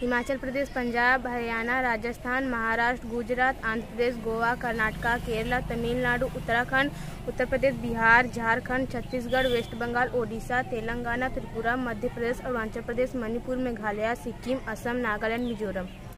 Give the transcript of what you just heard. Himachal Pradesh, Punjab, Haryana, Rajasthan, Maharashtra, Gujarat, Andhra Pradesh, Goa, Karnataka, Kerala, Tamil Nadu, Uttarakhand, Uttar Pradesh, Bihar, Jharkhand, Chhattisgarh, West Bengal, Odisha, Telangana, Tripura, Madhya Pradesh, Arunachal Pradesh, Manipur, Meghalaya, Sikkim, Assam, Nagaland, Mizoram.